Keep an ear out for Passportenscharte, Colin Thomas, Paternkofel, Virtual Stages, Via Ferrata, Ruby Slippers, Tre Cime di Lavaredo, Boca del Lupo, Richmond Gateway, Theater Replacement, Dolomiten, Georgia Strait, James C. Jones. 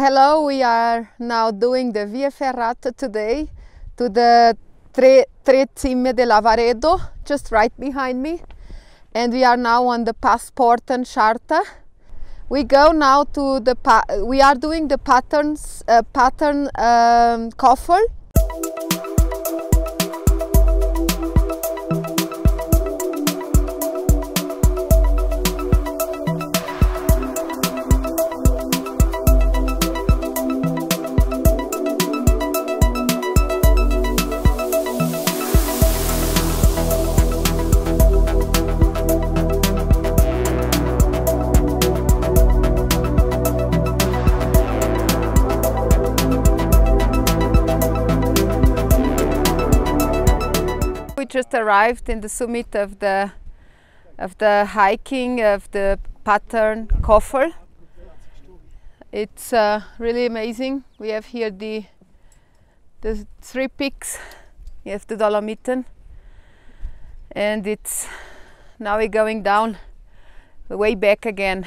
Hello, we are now doing the Via Ferrata today to the Tre Cime di Lavaredo, just right behind me. And we are now on the Passportenscharte. We go now to the, we are doing the Paternkofel. Just arrived in the summit of the hiking of the Paternkofel. It's really amazing. We have here the three peaks. You have the Dolomiten, and it's now we're going down the way back again.